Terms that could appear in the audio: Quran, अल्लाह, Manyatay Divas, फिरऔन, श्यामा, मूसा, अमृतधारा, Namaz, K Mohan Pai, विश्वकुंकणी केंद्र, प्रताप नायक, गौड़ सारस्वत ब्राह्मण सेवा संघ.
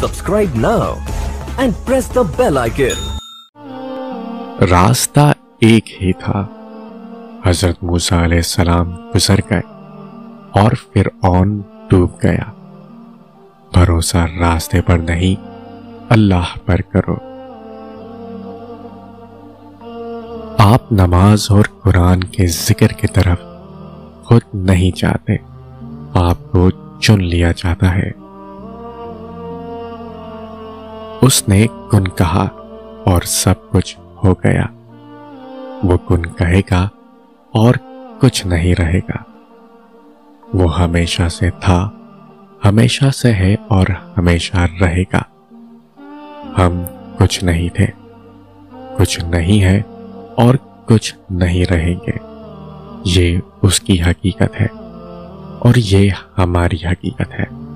Subscribe now and press the bell icon। रास्ता एक ही था। हजरत मूसा अलैहिस्सलाम गुजर गए और फिरऔन डूब गया। भरोसा रास्ते पर नहीं, अल्लाह पर करो। आप नमाज और कुरान के जिक्र की तरफ खुद नहीं जाते, आपको चुन लिया जाता है। उसने कुन कहा और सब कुछ हो गया। वो कुन कहेगा और कुछ नहीं रहेगा। वो हमेशा से था, हमेशा से है और हमेशा रहेगा। हम कुछ नहीं थे, कुछ नहीं है और कुछ नहीं रहेंगे। ये उसकी हकीकत है और ये हमारी हकीकत है।